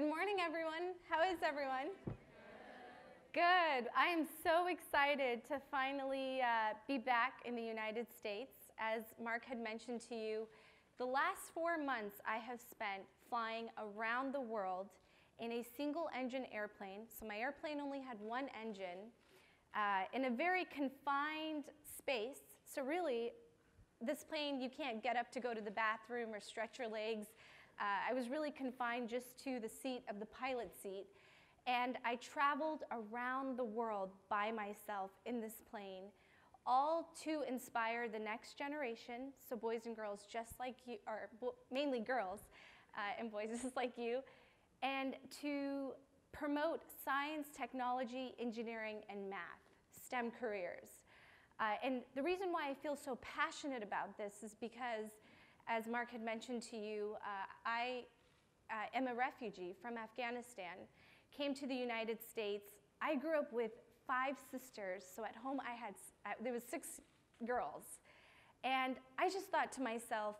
Good morning, everyone. How is everyone? Good. I am so excited to finally be back in the United States. As Mark had mentioned to you, the last 4 months I have spent flying around the world in a single-engine airplane. So my airplane only had one engine in a very confined space. So really, this plane, you can't get up to go to the bathroom or stretch your legs. I was really confined just to the seat of the pilot seat, and I traveled around the world by myself in this plane, all to inspire the next generation, so boys and girls just like you, or mainly girls and boys just like you, and to promote science, technology, engineering, and math, STEM careers. And the reason why I feel so passionate about this is because, as Mark had mentioned to you, I am a refugee from Afghanistan, came to the United States. I grew up with 5 sisters, so at home I had, there was 6 girls. And I just thought to myself,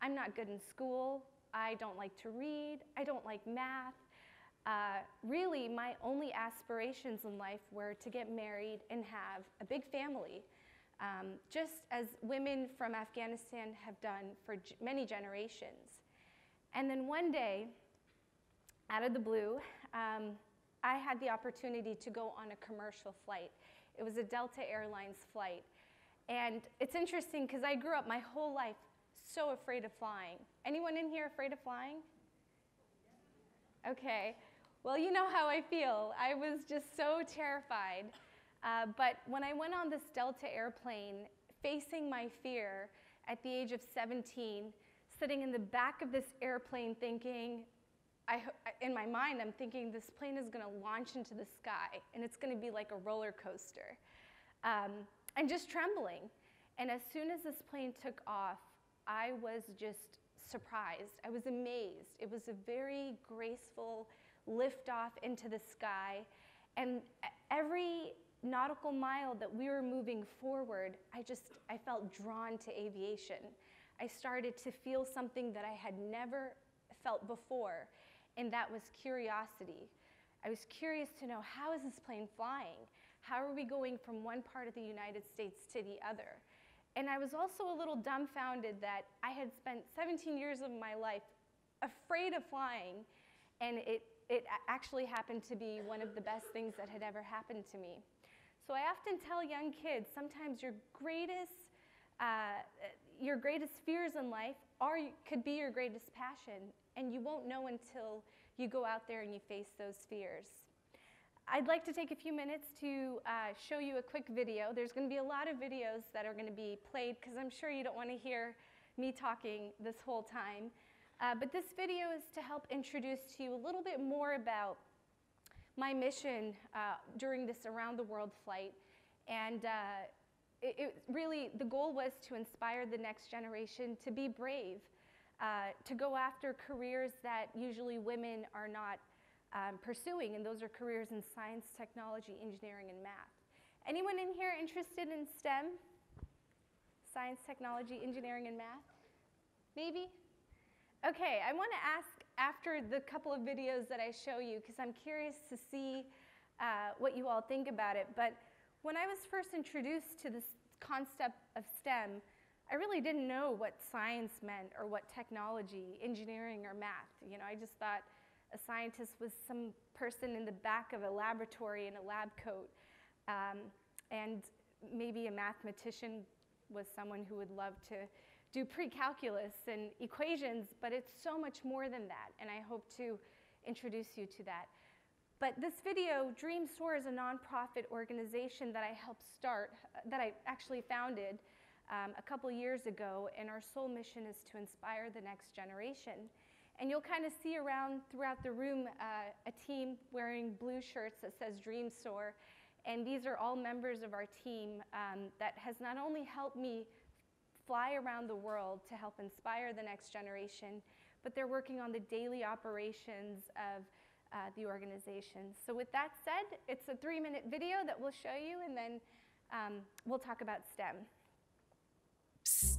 I'm not good in school, I don't like to read, I don't like math. Really, my only aspirations in life were to get married and have a big family. Just as women from Afghanistan have done for many generations. And then one day, out of the blue, I had the opportunity to go on a commercial flight. It was a Delta Airlines flight. And it's interesting because I grew up my whole life so afraid of flying. Anyone in here afraid of flying? Okay. Well, you know how I feel. I was just so terrified. But when I went on this Delta airplane, facing my fear at the age of 17, sitting in the back of this airplane thinking, in my mind, I'm thinking this plane is going to launch into the sky, and it's going to be like a roller coaster. And just trembling. And as soon as this plane took off, I was just surprised. I was amazed. It was a very graceful liftoff into the sky. And every nautical mile that we were moving forward, I felt drawn to aviation. I started to feel something that I had never felt before, and that was curiosity. I was curious to know, how is this plane flying? How are we going from one part of the United States to the other? And I was also a little dumbfounded that I had spent 17 years of my life afraid of flying, and it actually happened to be one of the best things that had ever happened to me. So I often tell young kids, sometimes your greatest fears in life could be your greatest passion, and you won't know until you go out there and you face those fears. I'd like to take a few minutes to show you a quick video. There's going to be a lot of videos that are going to be played, because I'm sure you don't want to hear me talking this whole time. But this video is to help introduce to you a little bit more about my mission during this around-the-world flight. And really, the goal was to inspire the next generation to be brave, to go after careers that usually women are not pursuing, and those are careers in science, technology, engineering, and math. Anyone in here interested in STEM? Science, technology, engineering, and math? Maybe? Okay, I want to ask after the couple of videos that I show you, because I'm curious to see what you all think about it. But when I was first introduced to this concept of STEM, I really didn't know what science meant or what technology, engineering, or math. You know, I just thought a scientist was some person in the back of a laboratory in a lab coat, and maybe a mathematician was someone who would love to do pre-calculus and equations, but it's so much more than that, and I hope to introduce you to that. But this video, Dreams Soar, is a nonprofit organization that I helped start, that I actually founded a couple years ago, and our sole mission is to inspire the next generation. And you'll kind of see around throughout the room a team wearing blue shirts that says Dreams Soar, and these are all members of our team that has not only helped me fly around the world to help inspire the next generation, but they're working on the daily operations of the organization. So with that said, it's a 3-minute video that we'll show you, and then we'll talk about STEM. Psst.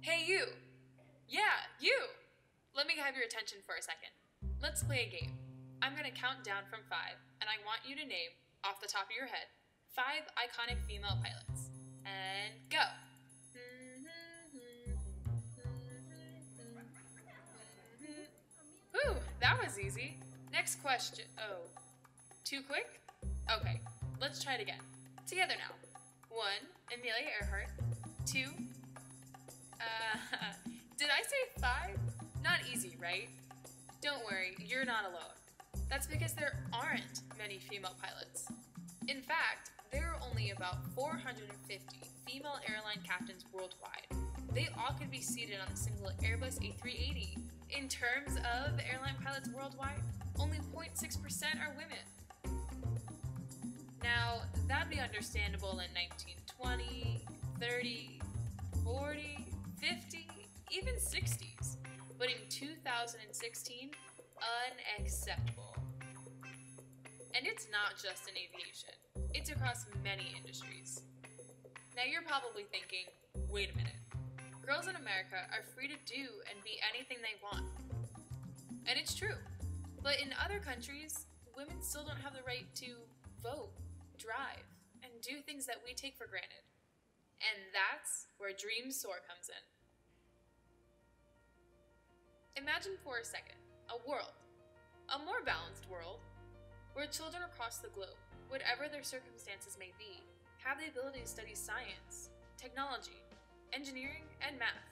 Hey, you. Yeah, you. Let me have your attention for a second. Let's play a game. I'm going to count down from 5, and I want you to name, off the top of your head, 5 iconic female pilots. And go! Ooh, that was easy. Next question. Oh, too quick? Okay, let's try it again. Together now. 1, Amelia Earhart. 2, did I say 5? Not easy, right? Don't worry, you're not alone. That's because there aren't many female pilots. In fact, there are only about 450 female airline captains worldwide. They all could be seated on a single Airbus A380. In terms of airline pilots worldwide, only 0.6% are women. Now, that'd be understandable in 1920, 30, 40, 50, even 60s. But in 2016, unacceptable. And it's not just in aviation. It's across many industries. Now you're probably thinking, wait a minute. Girls in America are free to do and be anything they want. And it's true. But in other countries, women still don't have the right to vote, drive, and do things that we take for granted. And that's where Dreams Soar comes in. Imagine for a second a world, a more balanced world, where children across the globe, whatever their circumstances may be, have the ability to study science, technology, engineering, and math.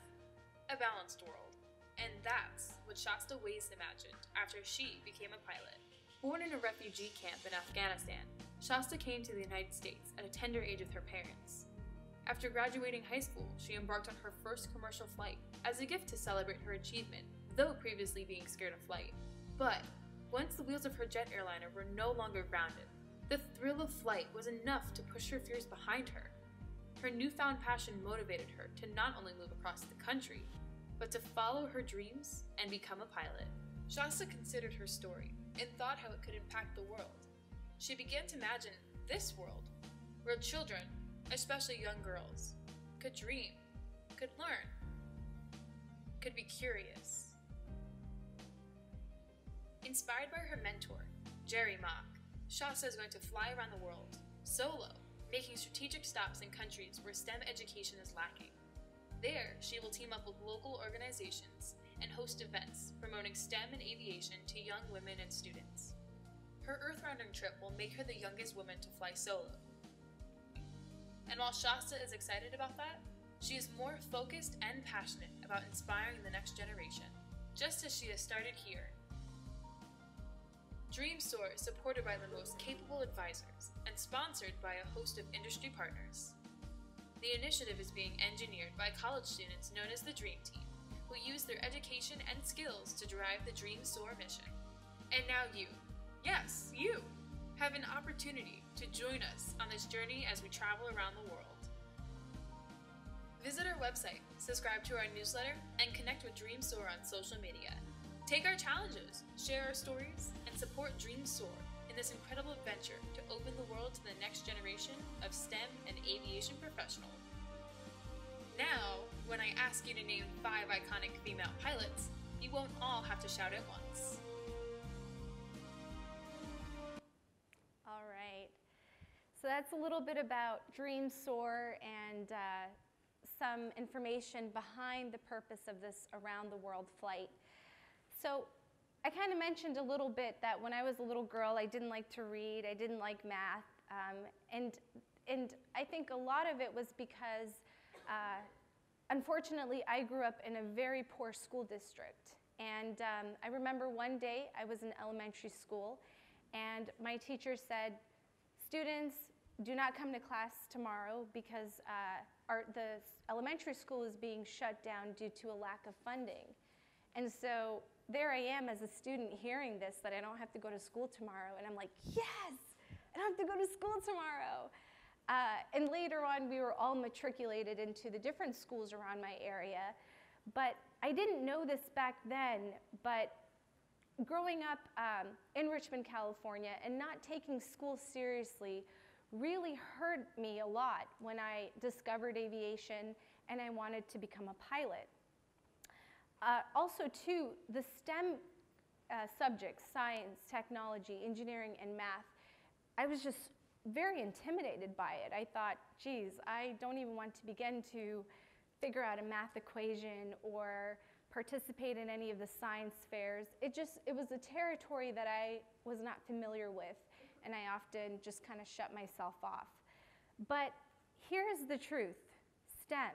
A balanced world. And that's what Shaesta Waiz imagined after she became a pilot. Born in a refugee camp in Afghanistan, Shaesta came to the United States at a tender age with her parents. After graduating high school, she embarked on her first commercial flight as a gift to celebrate her achievement, though previously being scared of flight. But once the wheels of her jet airliner were no longer grounded, the thrill of flight was enough to push her fears behind her. Her newfound passion motivated her to not only move across the country, but to follow her dreams and become a pilot. Shaesta considered her story and thought how it could impact the world. She began to imagine this world, where children, especially young girls, could dream, could learn, could be curious. Inspired by her mentor, Jerry Mock, Shaesta is going to fly around the world, solo, making strategic stops in countries where STEM education is lacking. There, she will team up with local organizations and host events promoting STEM and aviation to young women and students. Her earth-rounding trip will make her the youngest woman to fly solo. And while Shaesta is excited about that, she is more focused and passionate about inspiring the next generation, just as she has started here. Dreams Soar is supported by the most capable advisors and sponsored by a host of industry partners. The initiative is being engineered by college students known as the Dream Team, who use their education and skills to drive the Dreams Soar mission. And now you, yes, you, have an opportunity to join us on this journey as we travel around the world. Visit our website, subscribe to our newsletter, and connect with Dreams Soar on social media. Take our challenges, share our stories, and support Dreams Soar in this incredible adventure to open the world to the next generation of STEM and aviation professionals. Now, when I ask you to name 5 iconic female pilots, you won't all have to shout at once. All right. So that's a little bit about Dreams Soar and some information behind the purpose of this around-the-world flight. So I kind of mentioned a little bit that when I was a little girl, I didn't like to read, I didn't like math, and I think a lot of it was because, unfortunately, I grew up in a very poor school district. And I remember one day I was in elementary school, and my teacher said, students, do not come to class tomorrow because the elementary school is being shut down due to a lack of funding. And so there I am as a student hearing this, that I don't have to go to school tomorrow. And I'm like, yes, I don't have to go to school tomorrow. And later on, we were all matriculated into the different schools around my area. But I didn't know this back then. But growing up in Richmond, California, and not taking school seriously really hurt me a lot when I discovered aviation and I wanted to become a pilot. Also, too, the STEM subjects, science, technology, engineering, and math, I was just very intimidated by it. I thought, geez, I don't even want to begin to figure out a math equation or participate in any of the science fairs. It was a territory that I was not familiar with, and I often just kind of shut myself off. But here's the truth, STEM.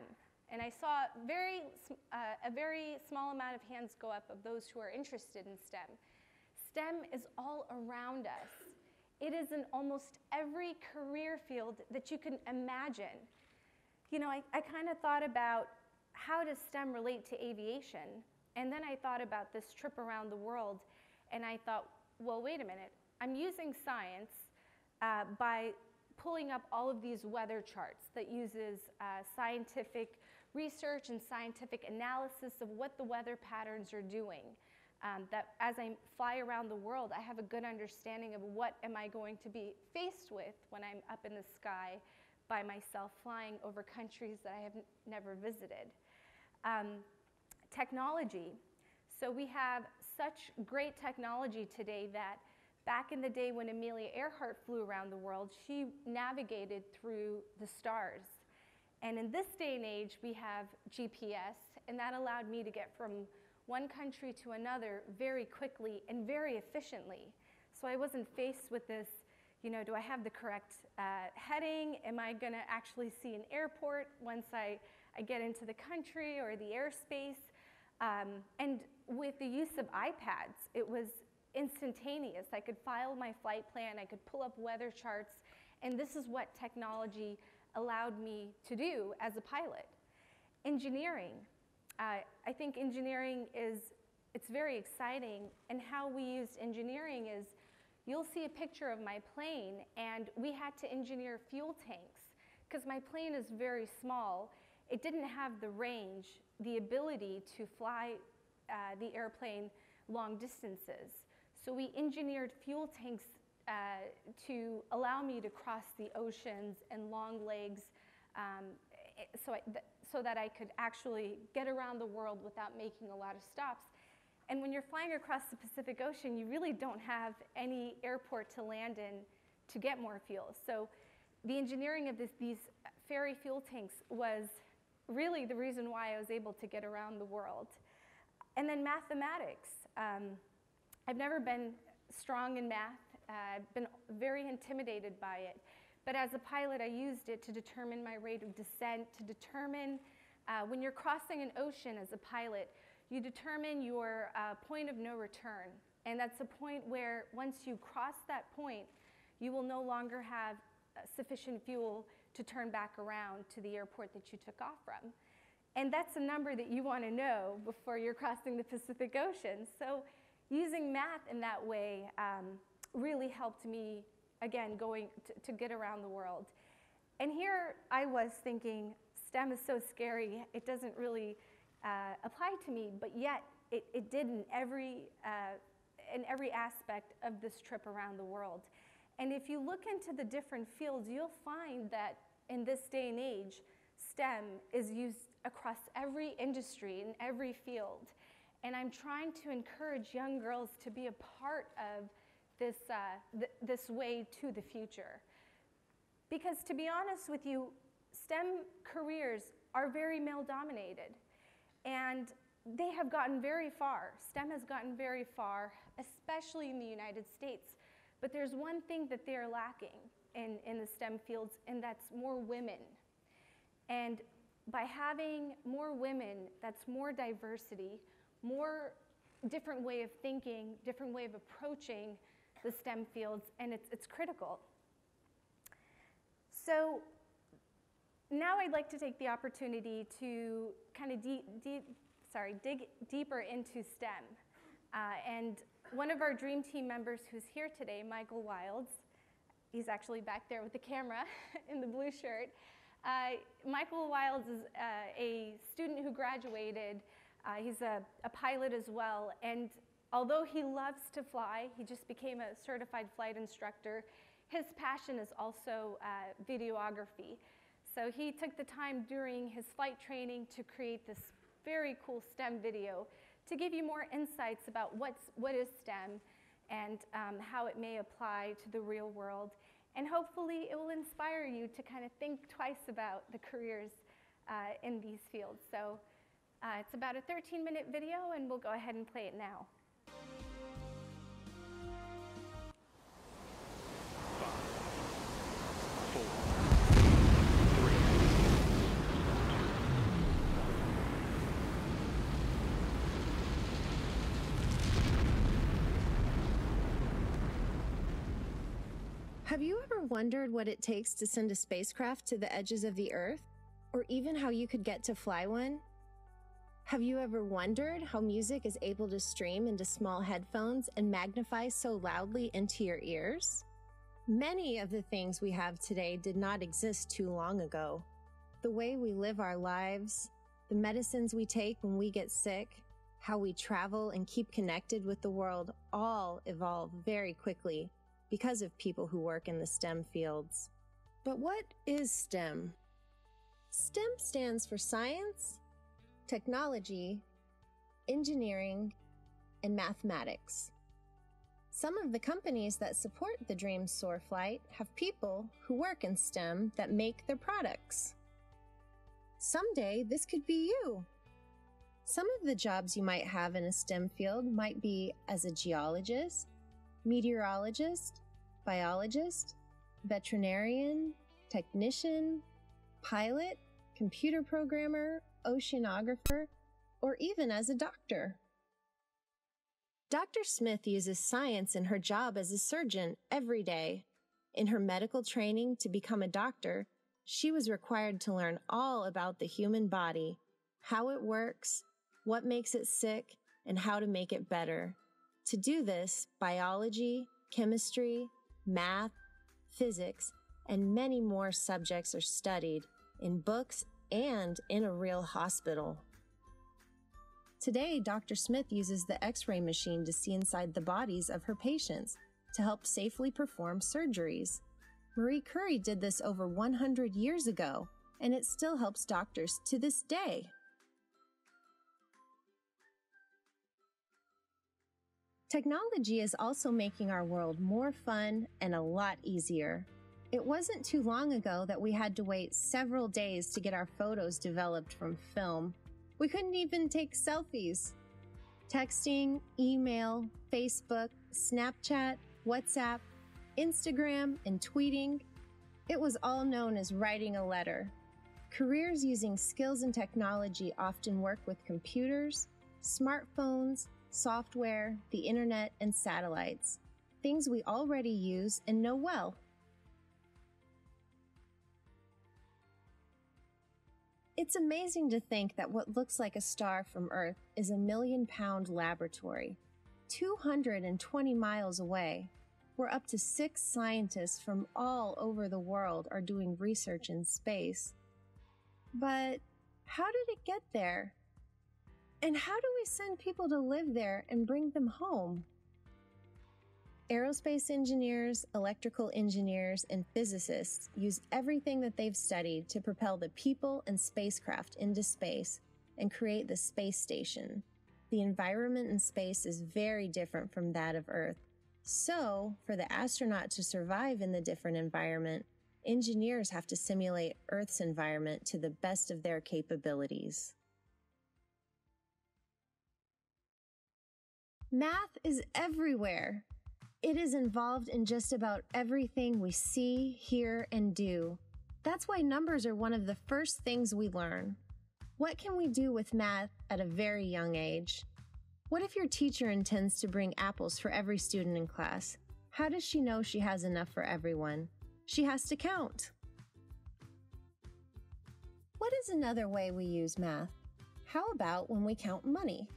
And I saw a very small amount of hands go up of those who are interested in STEM. STEM is all around us. It is in almost every career field that you can imagine. You know, I kind of thought about how does STEM relate to aviation? And then I thought about this trip around the world, and I thought, well, wait a minute. I'm using science by pulling up all of these weather charts that uses scientific research and scientific analysis of what the weather patterns are doing. That as I fly around the world, I have a good understanding of what am I going to be faced with when I'm up in the sky by myself flying over countries that I have never visited. Technology. So we have such great technology today that back in the day when Amelia Earhart flew around the world, she navigated through the stars. And in this day and age, we have GPS, and that allowed me to get from one country to another very quickly and very efficiently. So I wasn't faced with this, you know, do I have the correct heading? Am I gonna actually see an airport once I get into the country or the airspace? And with the use of iPads, it was instantaneous. I could file my flight plan, I could pull up weather charts, and this is what technology allowed me to do as a pilot. Engineering. I think engineering it's very exciting, and how we used engineering is, you'll see a picture of my plane, and we had to engineer fuel tanks, because my plane is very small. It didn't have the range, the ability to fly the airplane long distances. So we engineered fuel tanks to allow me to cross the oceans and long legs, so that I could actually get around the world without making a lot of stops. And when you're flying across the Pacific Ocean, you really don't have any airport to land in to get more fuel. So the engineering of these ferry fuel tanks was really the reason why I was able to get around the world. And then mathematics. I've never been strong in math. I've been very intimidated by it. But as a pilot, I used it to determine my rate of descent, to determine when you're crossing an ocean as a pilot, you determine your point of no return. And that's a point where once you cross that point, you will no longer have sufficient fuel to turn back around to the airport that you took off from. And that's a number that you want to know before you're crossing the Pacific Ocean. So using math in that way really helped me, again, going to get around the world. And here I was thinking, STEM is so scary, it doesn't really apply to me, but yet it did in every aspect of this trip around the world. And if you look into the different fields, you'll find that in this day and age, STEM is used across every industry, in every field. And I'm trying to encourage young girls to be a part of this way to the future. Because to be honest with you, STEM careers are very male-dominated, and they have gotten very far. STEM has gotten very far, especially in the United States. But there's one thing that they are lacking in the STEM fields, and that's more women. And by having more women, that's more diversity, more different way of thinking, different way of approaching the STEM fields, and it's critical. So now I'd like to take the opportunity to kind of dig deeper into STEM. And one of our dream team members who's here today, Michael Wilds, he's actually back there with the camera in the blue shirt. Michael Wilds is a student who graduated. He's a pilot as well, and although he loves to fly, he just became a certified flight instructor. His passion is also videography. So he took the time during his flight training to create this very cool STEM video to give you more insights about what is STEM and how it may apply to the real world. And hopefully it will inspire you to kind of think twice about the careers in these fields. So it's about a 13-minute video, and we'll go ahead and play it now. 5, 4, 3, 2, 1. Have you ever wondered what it takes to send a spacecraft to the edges of the Earth, or even how you could get to fly one? Have you ever wondered how music is able to stream into small headphones and magnify so loudly into your ears? Many of the things we have today did not exist too long ago. The way we live our lives, the medicines we take when we get sick, how we travel and keep connected with the world all evolve very quickly because of people who work in the STEM fields. But what is STEM? STEM stands for science, technology, engineering, and mathematics. Some of the companies that support the Dreams Soar flight have people who work in STEM that make their products. Someday this could be you. Some of the jobs you might have in a STEM field might be as a geologist, meteorologist, biologist, veterinarian, technician, pilot, computer programmer, oceanographer, or even as a doctor. Dr. Smith uses science in her job as a surgeon every day. In her medical training to become a doctor, she was required to learn all about the human body, how it works, what makes it sick, and how to make it better. To do this, biology, chemistry, math, physics, and many more subjects are studied in books and in a real hospital. Today, Dr. Smith uses the X-ray machine to see inside the bodies of her patients to help safely perform surgeries. Marie Curie did this over 100 years ago, and it still helps doctors to this day. Technology is also making our world more fun and a lot easier. It wasn't too long ago that we had to wait several days to get our photos developed from film. We couldn't even take selfies. Texting, email, Facebook, Snapchat, WhatsApp, Instagram, and tweeting. It was all known as writing a letter. Careers using skills and technology often work with computers, smartphones, software, the internet, and satellites. Things we already use and know well. It's amazing to think that what looks like a star from Earth is a million-pound laboratory, 220 miles away, where up to 6 scientists from all over the world are doing research in space. But how did it get there? And how do we send people to live there and bring them home? Aerospace engineers, electrical engineers, and physicists use everything that they've studied to propel the people and spacecraft into space and create the space station. The environment in space is very different from that of Earth. So, for the astronaut to survive in the different environment, engineers have to simulate Earth's environment to the best of their capabilities. Math is everywhere. It is involved in just about everything we see, hear, and do. That's why numbers are one of the first things we learn. What can we do with math at a very young age? What if your teacher intends to bring apples for every student in class? How does she know she has enough for everyone? She has to count. What is another way we use math? How about when we count money?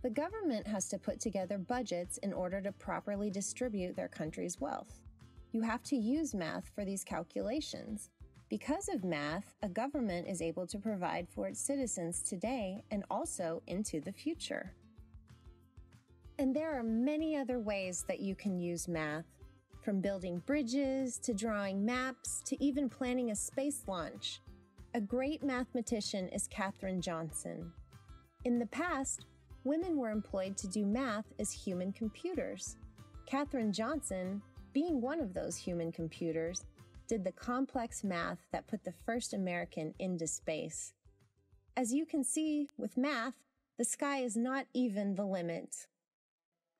The government has to put together budgets in order to properly distribute their country's wealth. You have to use math for these calculations. Because of math, a government is able to provide for its citizens today and also into the future. And there are many other ways that you can use math, from building bridges to drawing maps to even planning a space launch. A great mathematician is Katherine Johnson. In the past, women were employed to do math as human computers. Katherine Johnson, being one of those human computers, did the complex math that put the first American into space. As you can see, with math, the sky is not even the limit.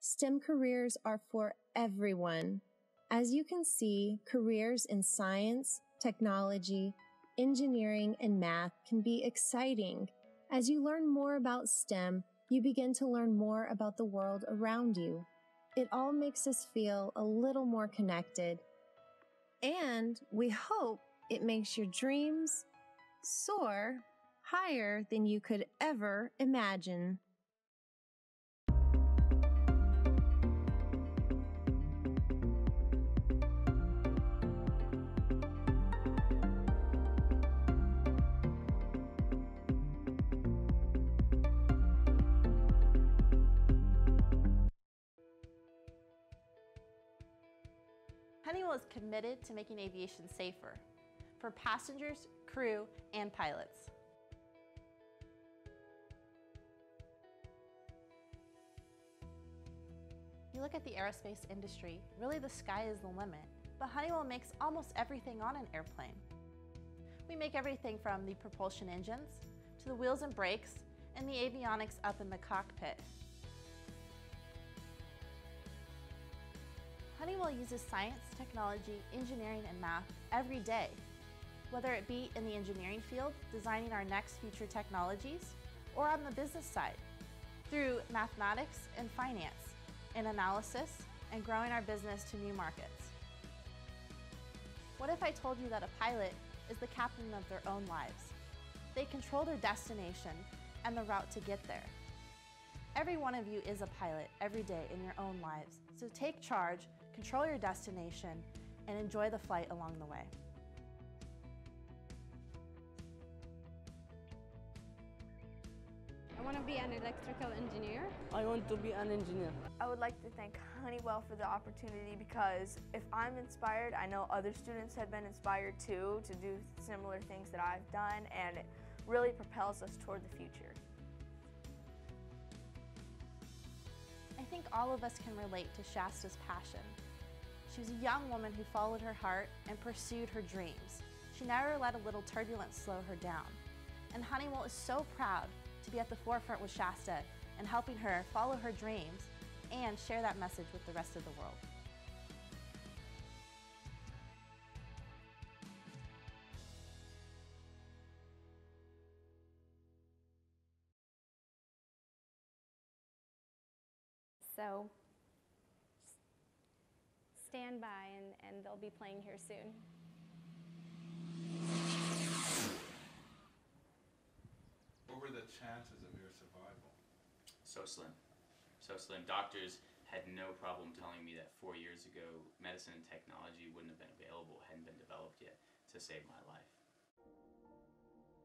STEM careers are for everyone. As you can see, careers in science, technology, engineering, and math can be exciting. As you learn more about STEM, you begin to learn more about the world around you. It all makes us feel a little more connected. And we hope it makes your dreams soar higher than you could ever imagine. Honeywell is committed to making aviation safer for passengers, crew, and pilots. You look at the aerospace industry, really the sky is the limit, but Honeywell makes almost everything on an airplane. We make everything from the propulsion engines, to the wheels and brakes, and the avionics up in the cockpit. Honeywell uses science, technology, engineering, and math every day, whether it be in the engineering field, designing our next future technologies, or on the business side, through mathematics and finance, and analysis, and growing our business to new markets. What if I told you that a pilot is the captain of their own lives? They control their destination and the route to get there. Every one of you is a pilot every day in your own lives, so take charge, control your destination, and enjoy the flight along the way. I want to be an electrical engineer. I want to be an engineer. I would like to thank Honeywell for the opportunity because if I'm inspired, I know other students have been inspired too to do similar things that I've done, and it really propels us toward the future. I think all of us can relate to Shaesta's passion. She was a young woman who followed her heart and pursued her dreams. She never let a little turbulence slow her down. And Honeywell is so proud to be at the forefront with Shaesta and helping her follow her dreams and share that message with the rest of the world. So stand by and they'll be playing here soon. What were the chances of your survival? So slim. So slim. Doctors had no problem telling me that 4 years ago medicine and technology wouldn't have been available, hadn't been developed yet to save my life.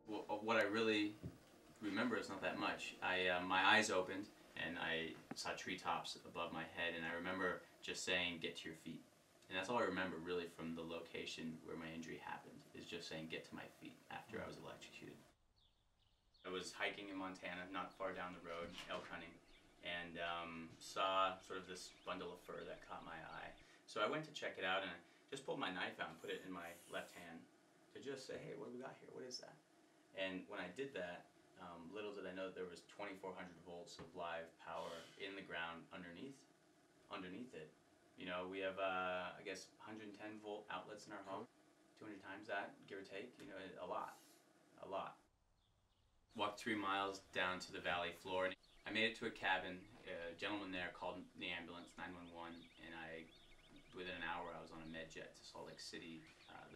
Well, what I really remember is not that much. My eyes opened and I saw treetops above my head, and I remember just saying, get to your feet. And that's all I remember really from the location where my injury happened, is just saying, get to my feet, after I was electrocuted. I was hiking in Montana, not far down the road, elk hunting, and saw sort of this bundle of fur that caught my eye. So I went to check it out, and I just pulled my knife out and put it in my left hand to just say, hey, what do we got here? What is that? And when I did that, little did I know that there was 2,400 volts of live power in the ground underneath it. You know, we have, I guess, 110 volt outlets in our home, 200 times that, give or take, you know, a lot. Walked 3 miles down to the valley floor. And I made it to a cabin. A gentleman there called the ambulance, 911, and within an hour, I was on a med jet to Salt Lake City,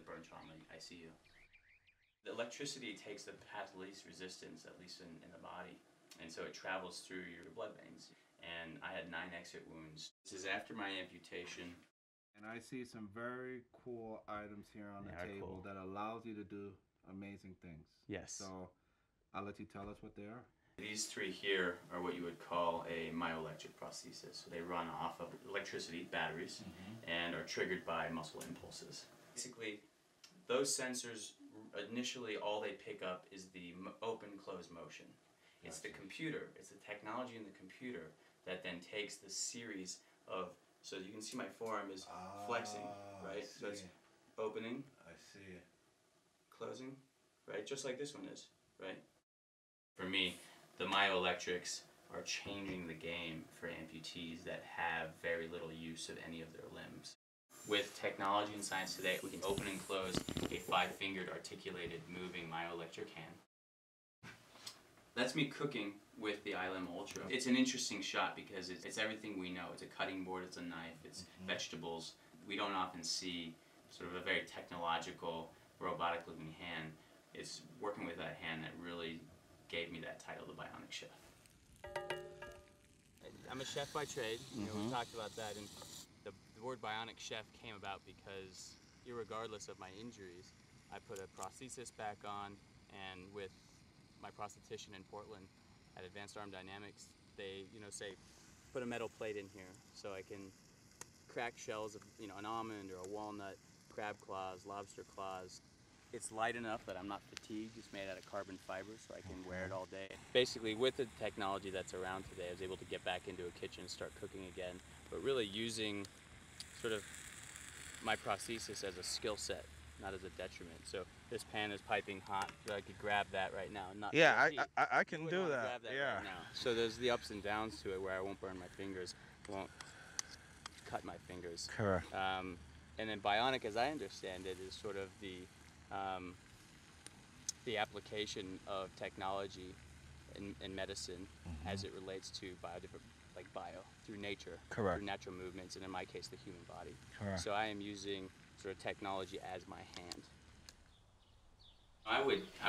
the burn trauma ICU. The electricity takes the path of least resistance, at least in the body, and so it travels through your blood veins. And I had 9 exit wounds. This is after my amputation. And I see some very cool items here on the table that allows you to do amazing things. Yes. So I'll let you tell us what they are. These 3 here are what you would call a myoelectric prosthesis. So they run off of electricity, batteries, and are triggered by muscle impulses. Basically, those sensors, initially all they pick up is the open-close motion. It's the computer, it's the technology in the computer that then takes the series of, so you can see my forearm is flexing, right? So it's opening, closing, right? Just like this one is, right? For me, the myoelectrics are changing the game for amputees that have very little use of any of their limbs. With technology and science today, we can open and close a 5-fingered, articulated, moving myoelectric hand. That's me cooking with the i-limb Ultra. It's an interesting shot because it's everything we know. It's a cutting board, it's a knife, it's vegetables. We don't often see sort of a very technological, robotic-looking hand. It's working with that hand that really gave me that title, the Bionic Chef. I'm a chef by trade. You know, we talked about that, and the word Bionic Chef came about because, irregardless of my injuries, I put a prosthesis back on, and with my prosthetician in Portland at Advanced Arm Dynamics, they, you know, say, put a metal plate in here so I can crack shells of, you know, an almond or a walnut, crab claws, lobster claws. It's light enough that I'm not fatigued. It's made out of carbon fiber, so I can wear it all day. Basically, with the technology that's around today, I was able to get back into a kitchen and start cooking again, but really using sort of my prosthesis as a skill set, not as a detriment. So this pan is piping hot, so I could grab that right now. Not I can do that. Grab that right now. So there's the ups and downs to it, where I won't burn my fingers, won't cut my fingers. Correct. And then bionic, as I understand it, is sort of the application of technology in medicine as it relates to through nature, through natural movements, and in my case, the human body. Correct. So I am using sort of technology as my hand. I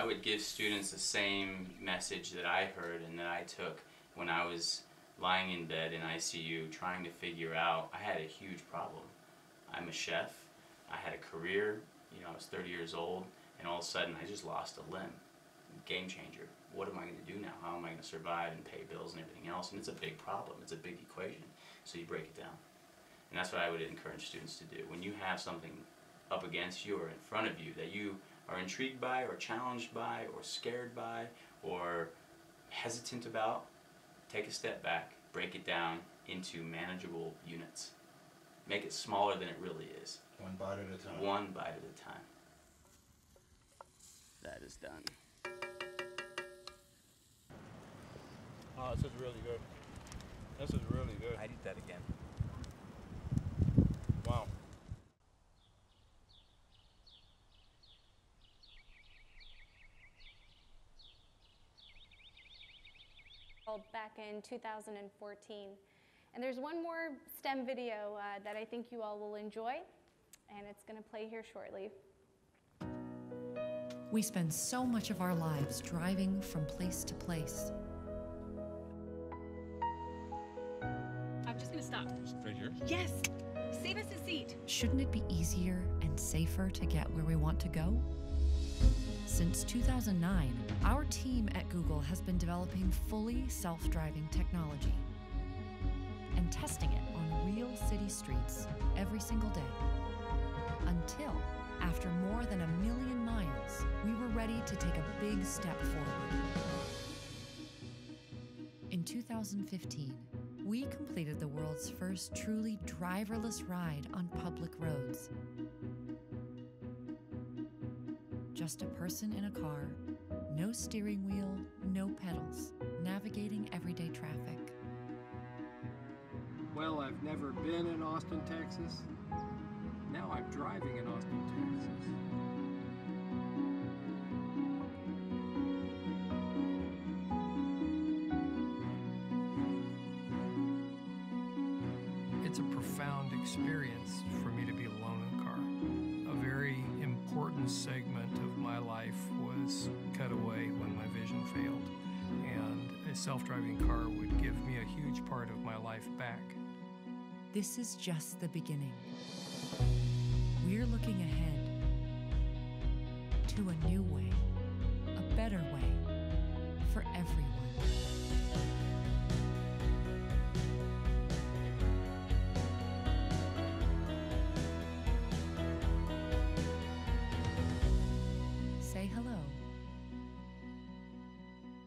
would give students the same message that I heard and that I took when I was lying in bed in ICU trying to figure out. I had a huge problem. I'm a chef. I had a career. You know, I was 30 years old, and all of a sudden I just lost a limb. Game changer. What am I going to do now? How am I going to survive and pay bills and everything else? And it's a big problem. It's a big equation. So you break it down. And that's what I would encourage students to do. When you have something up against you or in front of you that you are intrigued by or challenged by or scared by or hesitant about, take a step back, break it down into manageable units. Make it smaller than it really is. One bite at a time. One bite at a time. That is done. Oh, this is really good. This is really good. I'd eat that again. Wow. Back in 2014. And there's one more STEM video that I think you all will enjoy, and it's going to play here shortly. We spend so much of our lives driving from place to place. I'm just going to stop. Right here? Yes. Save us a seat. Shouldn't it be easier and safer to get where we want to go? Since 2009, our team at Google has been developing fully self-driving technology and testing it on real city streets every single day. Until, after more than 1 million miles, we were ready to take a big step forward. In 2015, we completed the world's first truly driverless ride on public roads. Just a person in a car, no steering wheel, no pedals, navigating everyday traffic. Well, I've never been in Austin, Texas. Now I'm driving in Austin, Texas. It's a profound experience for me to be alone in a car. A very important segment of my life was cut away when my vision failed, and a self-driving car would give me a huge part of my life back. This is just the beginning. We're looking ahead to a new way, a better way for everyone. Say hello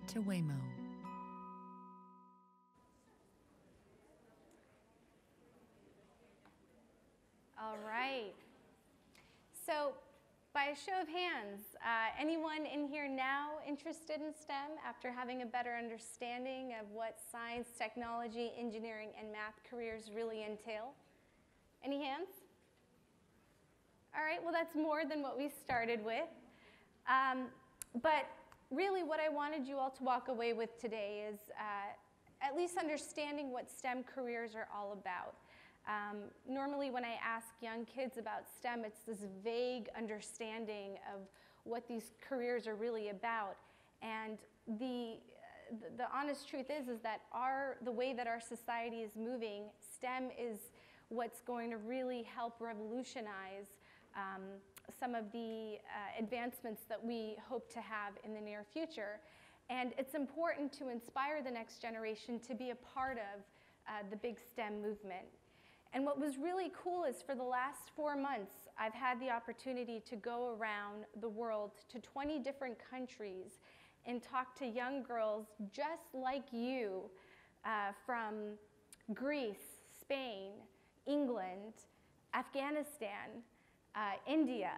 to Waymo. All right. So by a show of hands, anyone in here now interested in STEM after having a better understanding of what science, technology, engineering, and math careers really entail? Any hands? All right, well, that's more than what we started with. But really what I wanted you all to walk away with today is at least understanding what STEM careers are all about. Normally when I ask young kids about STEM, it's this vague understanding of what these careers are really about. And the honest truth is that the way that our society is moving, STEM is what's going to really help revolutionize some of the advancements that we hope to have in the near future. And it's important to inspire the next generation to be a part of the big STEM movement. And what was really cool is for the last 4 months, I've had the opportunity to go around the world to 20 different countries and talk to young girls just like you from Greece, Spain, England, Afghanistan, India,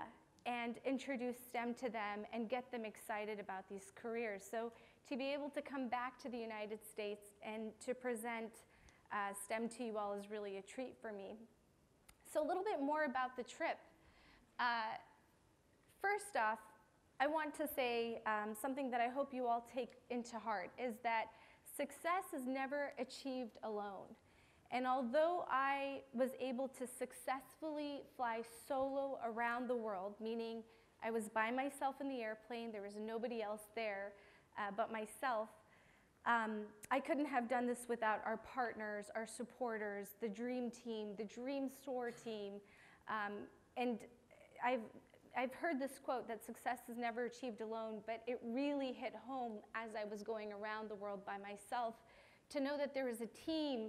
and introduce STEM to them and get them excited about these careers. So to be able to come back to the United States and to present STEM to you all is really a treat for me. So a little bit more about the trip. First off, I want to say something that I hope you all take into heart is that success is never achieved alone. And although I was able to successfully fly solo around the world, meaning I was by myself in the airplane, there was nobody else there but myself, I couldn't have done this without our partners, our supporters, the Dream Team, the Dreams Soar team. And I've heard this quote that success is never achieved alone, but it really hit home as I was going around the world by myself to know that there was a team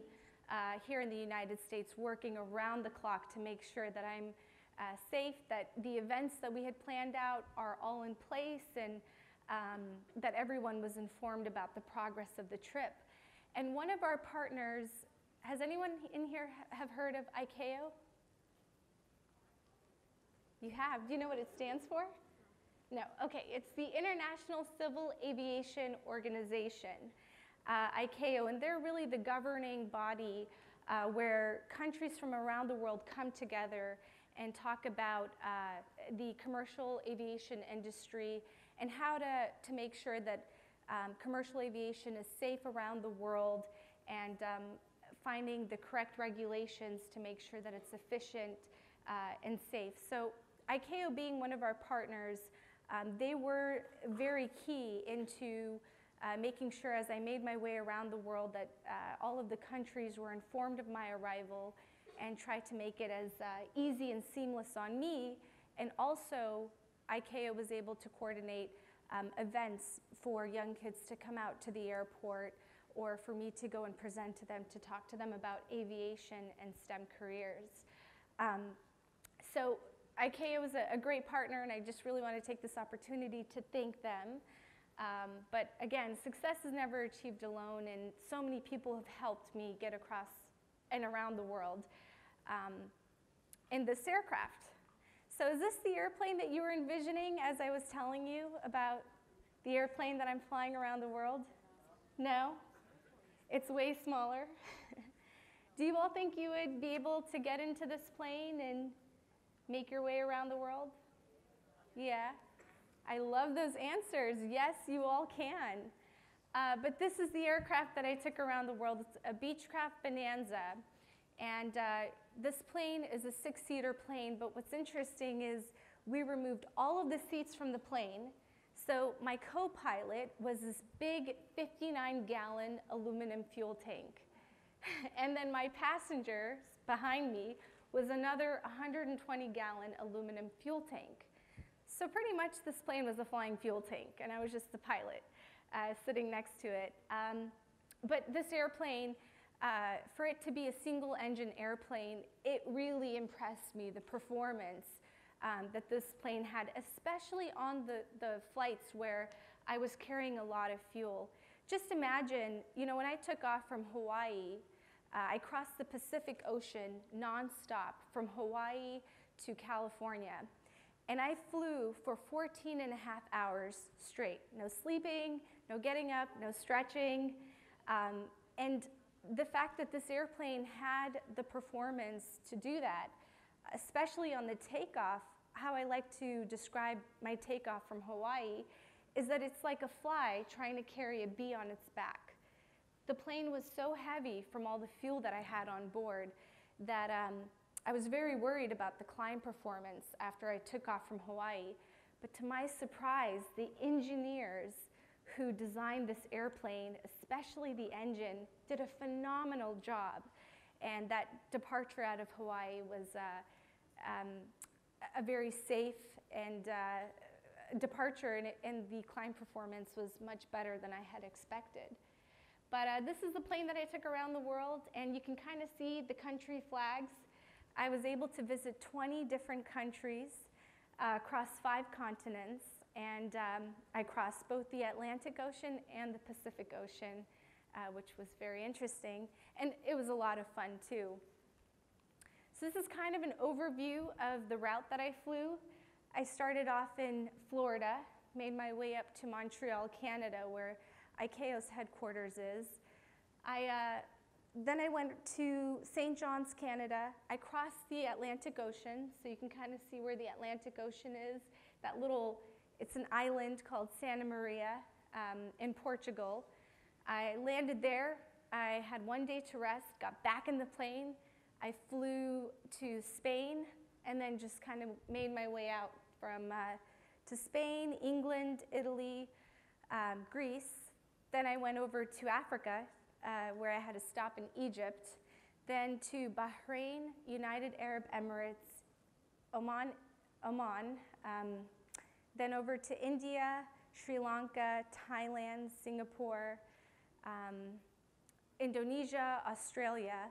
here in the United States working around the clock to make sure that I'm safe, that the events that we had planned out are all in place, and that everyone was informed about the progress of the trip. And one of our partners, has anyone in here have heard of ICAO? You have. Do you know what it stands for? No. Okay, it's the International Civil Aviation Organization, ICAO, and they're really the governing body where countries from around the world come together and talk about the commercial aviation industry and how to make sure that commercial aviation is safe around the world, and finding the correct regulations to make sure that it's efficient and safe. So ICAO being one of our partners, they were very key into making sure as I made my way around the world that all of the countries were informed of my arrival and tried to make it as easy and seamless on me. And also, ICAO was able to coordinate events for young kids to come out to the airport or for me to go and present to them, to talk to them about aviation and STEM careers. So ICAO was a great partner, and I just really want to take this opportunity to thank them. But again, success is never achieved alone, and so many people have helped me get across and around the world in this aircraft. So is this the airplane that you were envisioning as I was telling you about the airplane that I'm flying around the world? No? It's way smaller. Do you all think you would be able to get into this plane and make your way around the world? Yeah? I love those answers. Yes, you all can. But this is the aircraft that I took around the world. It's a Beechcraft Bonanza. And this plane is a 6-seater plane, but what's interesting is we removed all of the seats from the plane. So my co-pilot was this big 59-gallon aluminum fuel tank. And then my passenger behind me was another 120-gallon aluminum fuel tank. So pretty much this plane was a flying fuel tank, and I was just the pilot sitting next to it. But this airplane, for it to be a single-engine airplane, it really impressed me, the performance that this plane had, especially on the flights where I was carrying a lot of fuel. Just imagine, you know, when I took off from Hawaii, I crossed the Pacific Ocean nonstop from Hawaii to California. And I flew for 14 and a half hours straight. No sleeping, no getting up, no stretching. And the fact that this airplane had the performance to do that, especially on the takeoff, how I like to describe my takeoff from Hawaii is that it's like a fly trying to carry a bee on its back. The plane was so heavy from all the fuel that I had on board that I was very worried about the climb performance after I took off from Hawaii. But to my surprise, the engineers who designed this airplane, especially the engine, did a phenomenal job. And that departure out of Hawaii was a very safe and departure, and the climb performance was much better than I had expected. But this is the plane that I took around the world, and you can kind of see the country flags. I was able to visit 20 different countries across 5 continents, and I crossed both the Atlantic Ocean and the Pacific Ocean, which was very interesting, and it was a lot of fun too. So this is kind of an overview of the route that I flew. I started off in Florida, made my way up to Montreal, Canada, where ICAO's headquarters is. Then I went to St. John's, Canada. I crossed the Atlantic Ocean, so you can kind of see where the Atlantic Ocean is. That little, it's an island called Santa Maria in Portugal. I landed there. I had one day to rest, got back in the plane. I flew to Spain, and then just kind of made my way out from to Spain, England, Italy, Greece. Then I went over to Africa, where I had a stop in Egypt, then to Bahrain, United Arab Emirates, Oman, then over to India, Sri Lanka, Thailand, Singapore, Indonesia, Australia.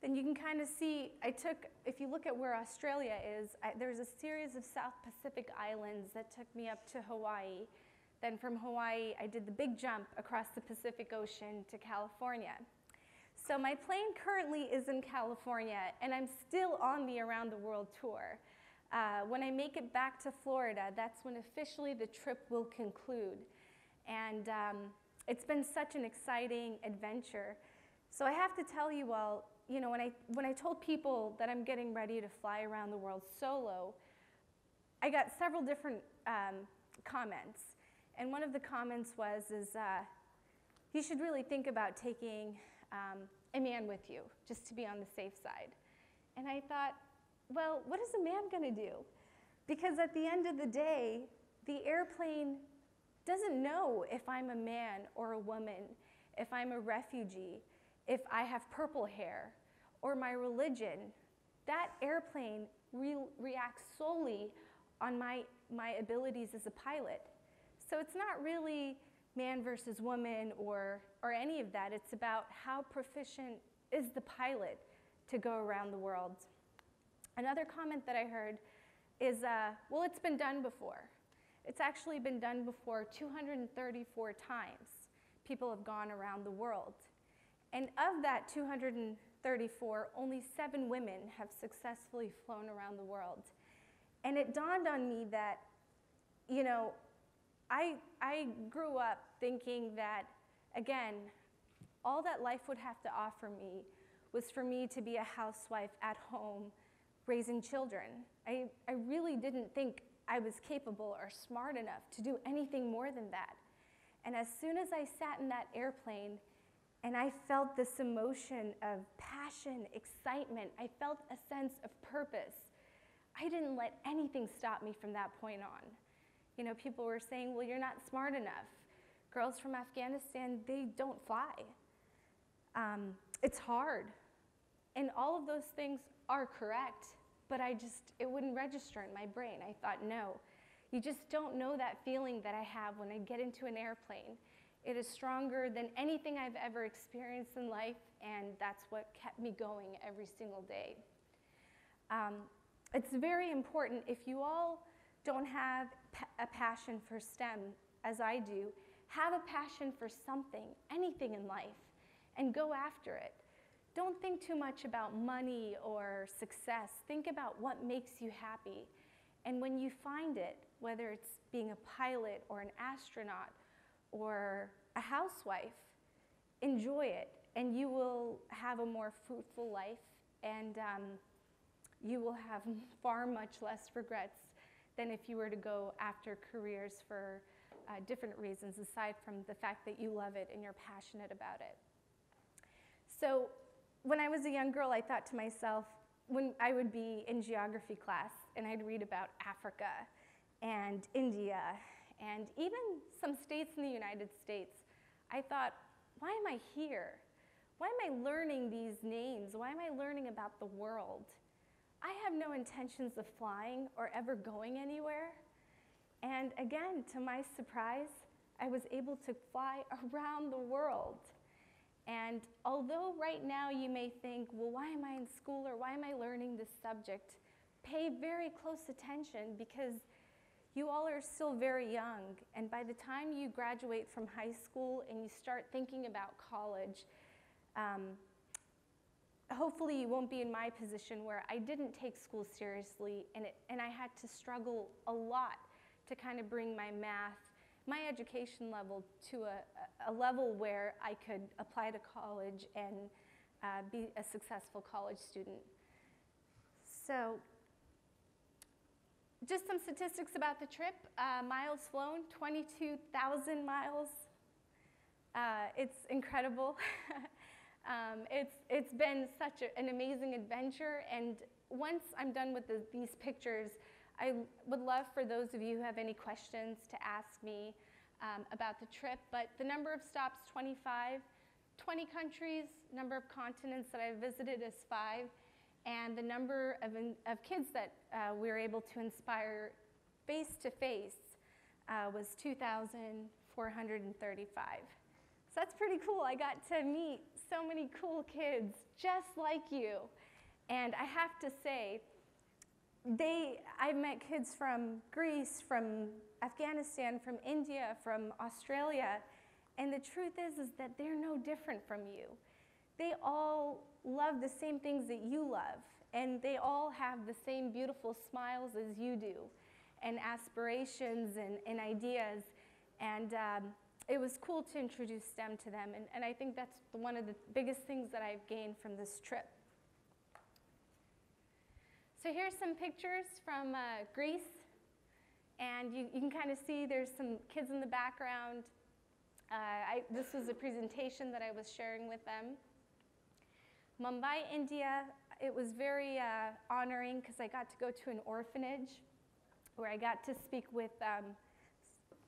Then you can kind of see, I took, if you look at where Australia is, there's a series of South Pacific islands that took me up to Hawaii. Then from Hawaii, I did the big jump across the Pacific Ocean to California. So my plane currently is in California, and I'm still on the Around the World tour. When I make it back to Florida, that's when officially the trip will conclude. And it's been such an exciting adventure. So I have to tell you all, you know, when I told people that I'm getting ready to fly around the world solo, I got several different comments. And one of the comments was, you should really think about taking a man with you, just to be on the safe side. And I thought, well, what is a man gonna do? Because at the end of the day, the airplane doesn't know if I'm a man or a woman, if I'm a refugee, if I have purple hair, or my religion. That airplane reacts solely on my abilities as a pilot. So it's not really man versus woman or any of that. It's about how proficient is the pilot to go around the world. Another comment that I heard is, well, it's been done before. It's actually been done before 234 times. People have gone around the world. And of that 234, only 7 women have successfully flown around the world. And it dawned on me that, you know, I grew up thinking that, again, all that life would have to offer me was for me to be a housewife at home raising children. I really didn't think I was capable or smart enough to do anything more than that. And as soon as I sat in that airplane and I felt this emotion of passion, excitement, I felt a sense of purpose, I didn't let anything stop me from that point on. You know, people were saying, well, you're not smart enough. Girls from Afghanistan, they don't fly. It's hard. And all of those things are correct, but it wouldn't register in my brain. I thought, no, you just don't know that feeling that I have when I get into an airplane. It is stronger than anything I've ever experienced in life, and that's what kept me going every single day. It's very important, if you all don't have a passion for STEM, as I do, have a passion for something, anything in life, and go after it. Don't think too much about money or success. Think about what makes you happy. And when you find it, whether it's being a pilot or an astronaut or a housewife, enjoy it, and you will have a more fruitful life, and you will have far much less regrets than if you were to go after careers for different reasons, aside from the fact that you love it and you're passionate about it. So when I was a young girl, I thought to myself, when I would be in geography class and I'd read about Africa and India and even some states in the United States, I thought, why am I here? Why am I learning these names? Why am I learning about the world? I have no intentions of flying or ever going anywhere. And again, to my surprise, I was able to fly around the world. And although right now you may think, well, why am I in school or why am I learning this subject? Pay very close attention, because you all are still very young. And by the time you graduate from high school and you start thinking about college, hopefully you won't be in my position where I didn't take school seriously and I had to struggle a lot to kind of bring my math, my education level to a level where I could apply to college and be a successful college student. So just some statistics about the trip. Miles flown, 22,000 miles. It's incredible. It's been such an amazing adventure, and once I'm done with these pictures, I would love for those of you who have any questions to ask me about the trip, but the number of stops, 25, 20 countries, number of continents that I've visited is 5, and the number of kids that we were able to inspire face-to-face was 2,435. So that's pretty cool. I got to meet so many cool kids just like you, and I have to say, I met kids from Greece, from Afghanistan, from India, from Australia, and the truth is that they're no different from you. They all love the same things that you love, and they all have the same beautiful smiles as you do, and aspirations and ideas, and it was cool to introduce STEM to them, and I think that's one of the biggest things that I've gained from this trip. So here's some pictures from Greece, and you can kind of see there's some kids in the background. This was a presentation that I was sharing with them. Mumbai, India, it was very honoring because I got to go to an orphanage where I got to speak with a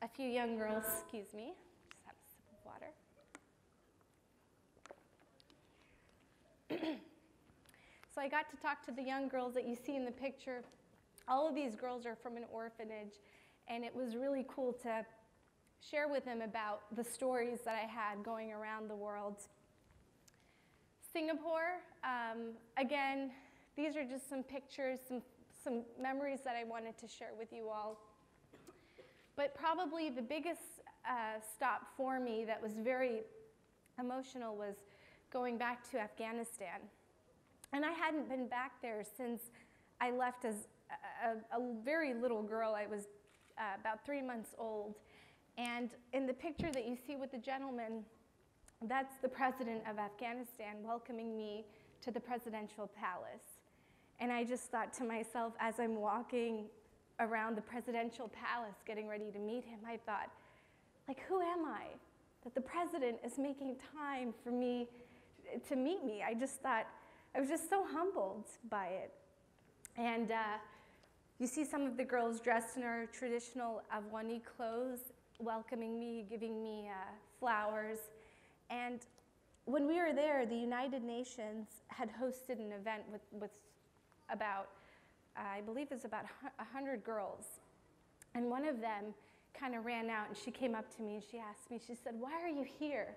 few young girls, excuse me, just have a sip of water. So I got to talk to the young girls that you see in the picture. All of these girls are from an orphanage, and it was really cool to share with them about the stories that I had going around the world. Singapore, again, these are just some pictures, some memories that I wanted to share with you all. But probably the biggest stop for me that was very emotional was going back to Afghanistan. And I hadn't been back there since I left as a very little girl. I was about 3 months old. And in the picture that you see with the gentleman, that's the president of Afghanistan welcoming me to the presidential palace. And I just thought to myself, as I'm walking around the presidential palace getting ready to meet him, I thought, like, who am I that the president is making time for me to meet me? I just thought, I was just so humbled by it. And you see some of the girls dressed in our traditional Afghani clothes, welcoming me, giving me flowers. And when we were there, the United Nations had hosted an event with about, I believe it was about 100 girls. And one of them kind of ran out, and she came up to me and she asked me, she said, "Why are you here?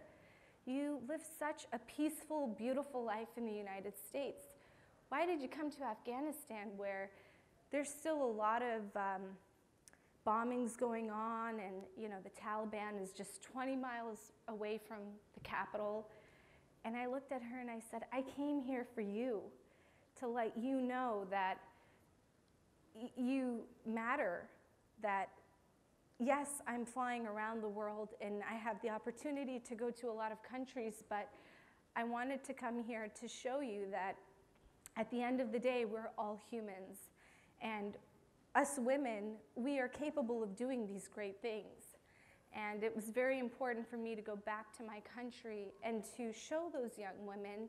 You live such a peaceful, beautiful life in the United States. Why did you come to Afghanistan where there's still a lot of bombings going on, and you know the Taliban is just 20 miles away from the capital, And I looked at her and I said, I came here for you, to let you know that you matter, that yes, I'm flying around the world and I have the opportunity to go to a lot of countries, but I wanted to come here to show you that at the end of the day, we're all humans. And us women, we are capable of doing these great things. And it was very important for me to go back to my country and to show those young women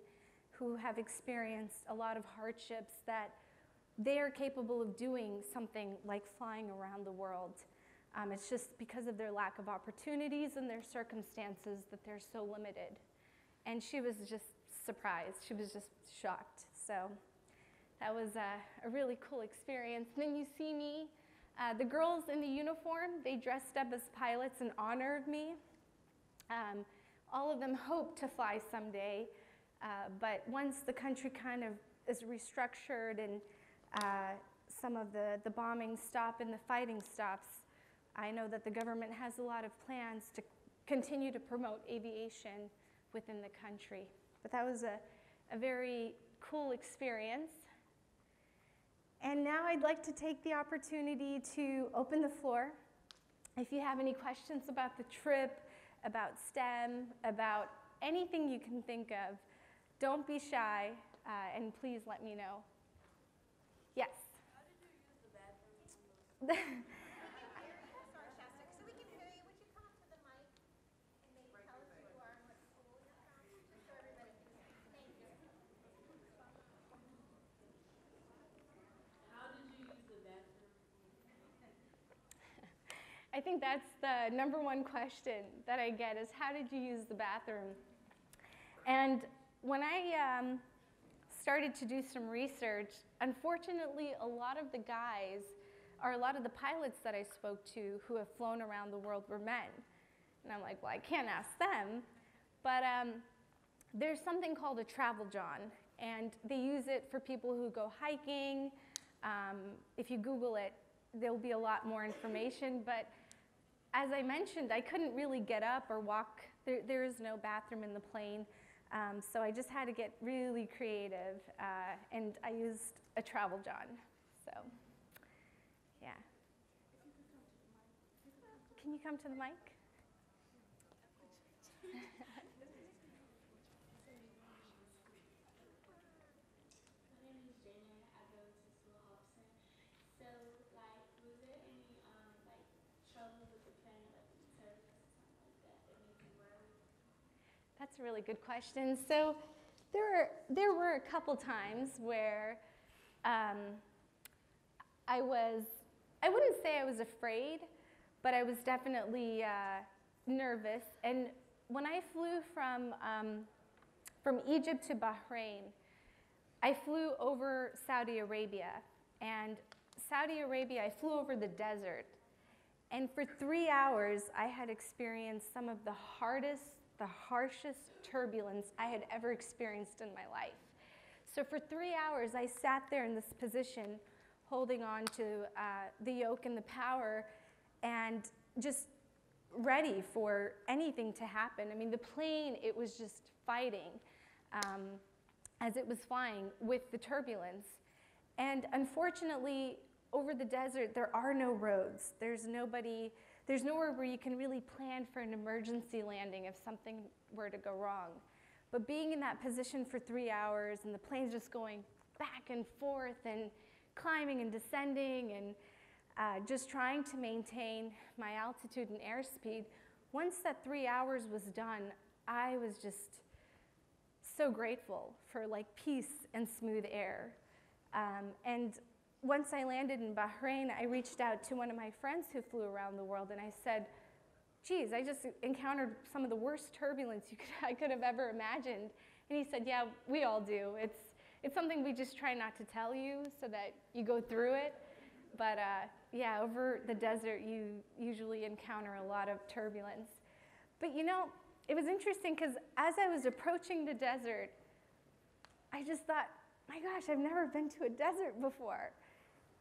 who have experienced a lot of hardships that they are capable of doing something like flying around the world. It's just because of their lack of opportunities and their circumstances that they're so limited. And she was just surprised. She was just shocked. So that was a really cool experience. And then you see me, the girls in the uniform, they dressed up as pilots in honor of me. All of them hoped to fly someday. But once the country kind of is restructured and some of the bombing stops and the fighting stops, I know that the government has a lot of plans to continue to promote aviation within the country. But that was a very cool experience. And now I'd like to take the opportunity to open the floor. If you have any questions about the trip, about STEM, about anything you can think of, don't be shy, and please let me know. Yes? How did you use the bathroom? Sorry, Shaesta, so we can hear you. Would you come up to the mic and maybe tell us who you are and what school you're from, just so everybody can hear you. Thank you. How did you use the bathroom? I think that's the #1 question that I get is, how did you use the bathroom? And when I started to do some research, unfortunately, a lot of the pilots that I spoke to who have flown around the world were men. And I'm like, well, I can't ask them. But there's something called a Travel John, and they use it for people who go hiking. If you Google it, there'll be a lot more information. But as I mentioned, I couldn't really get up or walk. There is no bathroom in the plane. So I just had to get really creative, and I used a Travel John. So, yeah. Can you come to the mic? My name is Jana. I go to school at Hobson. So, was there any trouble with the plane, the service, something like that, that made you worry? That's a really good question. So there were a couple times where I wouldn't say I was afraid, but I was definitely nervous. And when I flew from Egypt to Bahrain, I flew over Saudi Arabia. And Saudi Arabia, I flew over the desert. And for 3 hours, I had experienced some of the harshest turbulence I had ever experienced in my life. So for 3 hours, I sat there in this position, holding on to the yoke and the power, and just ready for anything to happen. I mean, the plane, it was just fighting as it was flying with the turbulence. And unfortunately, over the desert, there are no roads. There's nowhere where you can really plan for an emergency landing if something were to go wrong. But being in that position for 3 hours and the plane's just going back and forth and climbing and descending and just trying to maintain my altitude and airspeed, once that 3 hours was done, I was just so grateful for peace and smooth air. And once I landed in Bahrain, I reached out to one of my friends who flew around the world, and I said, geez, I just encountered some of the worst turbulence I could have ever imagined. And he said, yeah, we all do. It's something we just try not to tell you so that you go through it. But yeah, over the desert, you usually encounter a lot of turbulence. But it was interesting because as I was approaching the desert, I just thought, my gosh, I've never been to a desert before.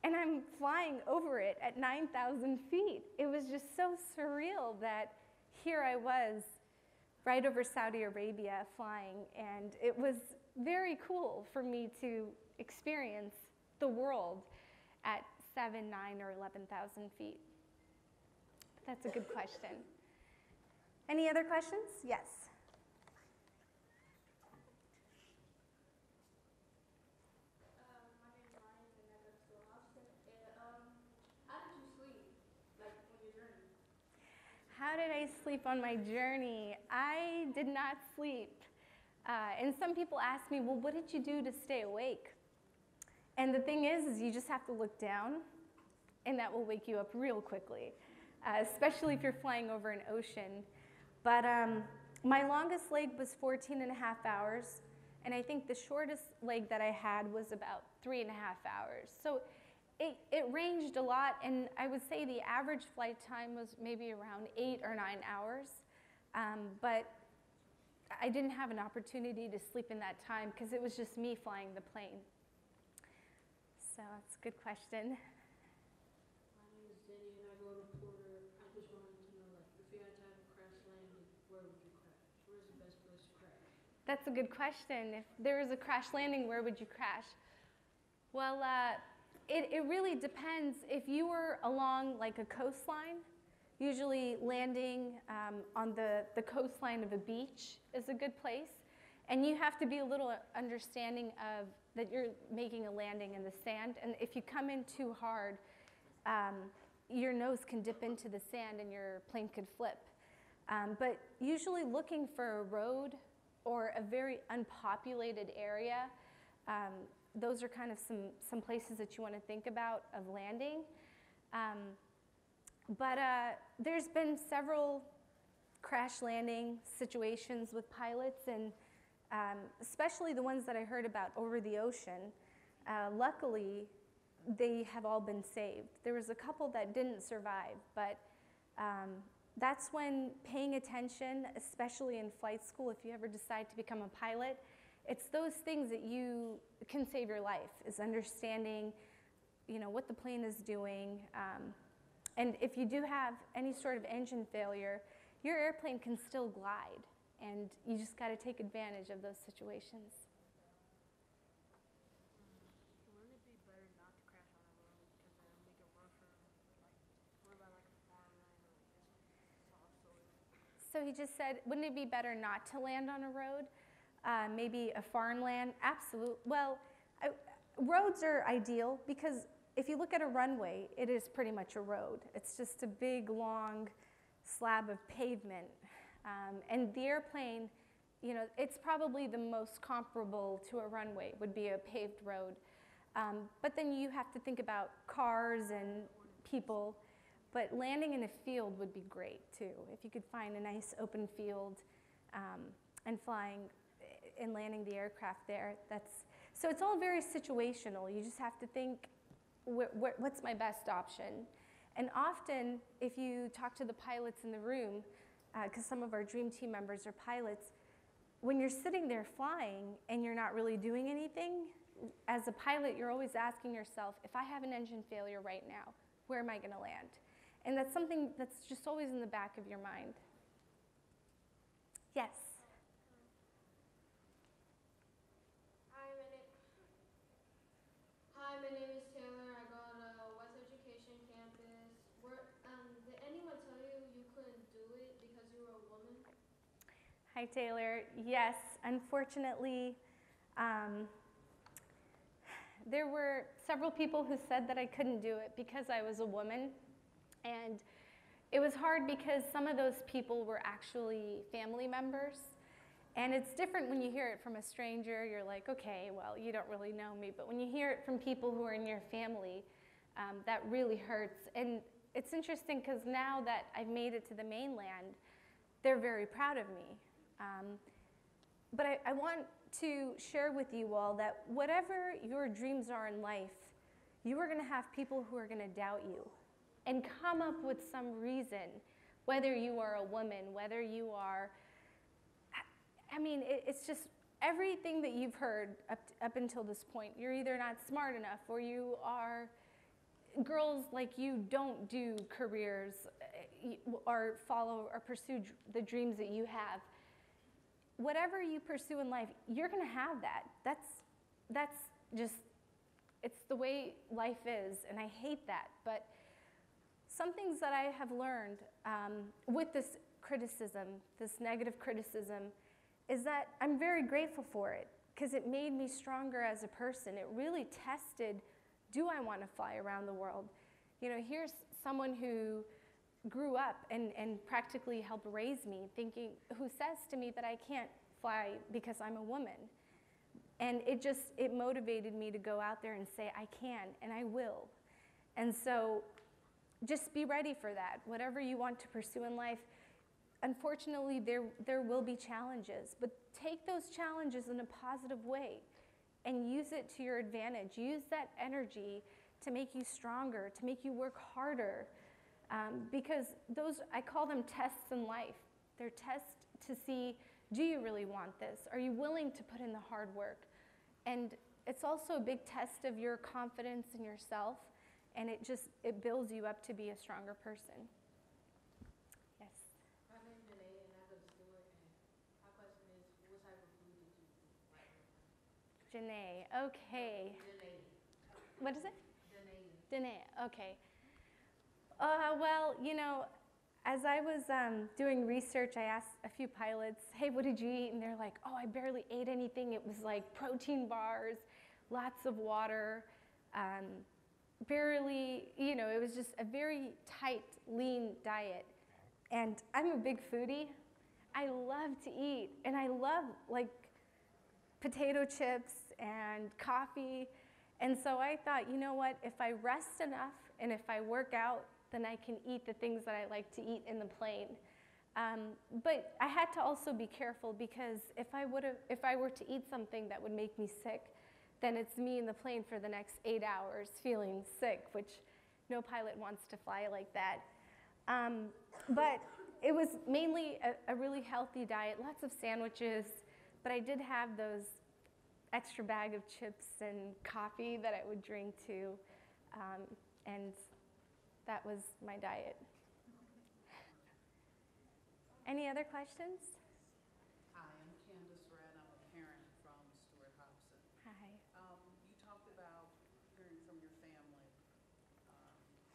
And I'm flying over it at 9,000 feet. It was just so surreal that here I was right over Saudi Arabia flying, and it was very cool for me to experience the world at 7, 9, or 11,000 feet. But that's a good question. Any other questions? Yes. How did I sleep on my journey? I did not sleep. And some people ask me, well, what did you do to stay awake? And the thing is you just have to look down, and that will wake you up real quickly, especially if you're flying over an ocean. But my longest leg was 14 and a half hours, and I think the shortest leg that I had was about 3.5 hours. So it ranged a lot, and I would say the average flight time was maybe around 8 or 9 hours. But I didn't have an opportunity to sleep in that time because it was just me flying the plane. So that's a good question. My name is Denny, and I go to Porter. I just wanted to know, like, if you had time to crash landing, where would you crash? Where's the best place to crash? That's a good question. If there was a crash landing, where would you crash? Well, it really depends. If you were along like a coastline, usually landing on the coastline of a beach is a good place. And you have to be a little understanding of that you're making a landing in the sand. And if you come in too hard, your nose can dip into the sand and your plane could flip. But usually looking for a road or a very unpopulated area, those are kind of some places that you want to think about of landing. There's been several crash landing situations with pilots, and especially the ones that I heard about over the ocean. Luckily, they have all been saved. There was a couple that didn't survive, but that's when paying attention, especially in flight school, if you ever decide to become a pilot, it's those things that you can save your life, is understanding, you know, what the plane is doing. And if you do have any sort of engine failure, your airplane can still glide, and you just got to take advantage of those situations. Would it be better not to crash on a road because then we can run for, like, what about like a farmland or just? So he just said, wouldn't it be better not to land on a road? Maybe a farmland, absolutely. Well, roads are ideal because if you look at a runway, it is pretty much a road. It's just a big, long slab of pavement. And the airplane, you know, it's probably the most comparable to a runway would be a paved road. But then you have to think about cars and people. But landing in a field would be great, too. If you could find a nice open field and flying in landing the aircraft there. So it's all very situational. You just have to think, what's my best option? And often, if you talk to the pilots in the room, because some of our dream team members are pilots, when you're sitting there flying and you're not really doing anything, as a pilot, you're always asking yourself, if I have an engine failure right now, where am I going to land? And that's something that's just always in the back of your mind. Yes. Hi, my name is Taylor. I go to West Education Campus. Did anyone tell you you couldn't do it because you were a woman? Hi, Taylor. Yes, unfortunately, there were several people who said that I couldn't do it because I was a woman. And it was hard because some of those people were actually family members. And it's different when you hear it from a stranger. You're like, okay, well, you don't really know me. But when you hear it from people who are in your family, that really hurts. And it's interesting because now that I've made it to the mainland, they're very proud of me. But I want to share with you all that whatever your dreams are in life, you are going to have people who are going to doubt you and come up with some reason, whether you are a woman, whether you are, I mean, it's just everything that you've heard up until this point. You're either not smart enough, or you are girls like you don't do careers or follow or pursue the dreams that you have. whatever you pursue in life, you're going to have that. That's just, it's the way life is, and I hate that. But some things that I have learned with this criticism, this negative criticism, is that I'm very grateful for it, because it made me stronger as a person. It really tested, do I want to fly around the world? You know, here's someone who grew up and practically helped raise me, thinking, who says to me that I can't fly because I'm a woman. And it motivated me to go out there and say, I can, and I will. And so just be ready for that. Whatever you want to pursue in life, unfortunately, there will be challenges, but take those challenges in a positive way and use it to your advantage. Use that energy to make you stronger, to make you work harder, because those, I call them tests in life. They're tests to see, do you really want this? Are you willing to put in the hard work? And it's also a big test of your confidence in yourself, and it builds you up to be a stronger person. Danae, okay. Danae. What is it? Danae. Danae, okay. Well, you know, as I was doing research, I asked a few pilots, hey, what did you eat? And they're like, oh, I barely ate anything. It was like protein bars, lots of water, barely, you know, it was just a very tight, lean diet. And I'm a big foodie. I love to eat, and I love, like, potato chips and coffee. And so I thought, you know what, if I rest enough and if I work out, then I can eat the things that I like to eat in the plane. But I had to also be careful, because if I were to eat something that would make me sick, then it's me in the plane for the next 8 hours feeling sick, which no pilot wants to fly like that. But it was mainly a really healthy diet, lots of sandwiches, but I did have those extra bag of chips and coffee that I would drink too. And that was my diet. Any other questions? Hi, I'm Candace Wren. I'm a parent from Stuart Hobson. Hi. You talked about hearing from your family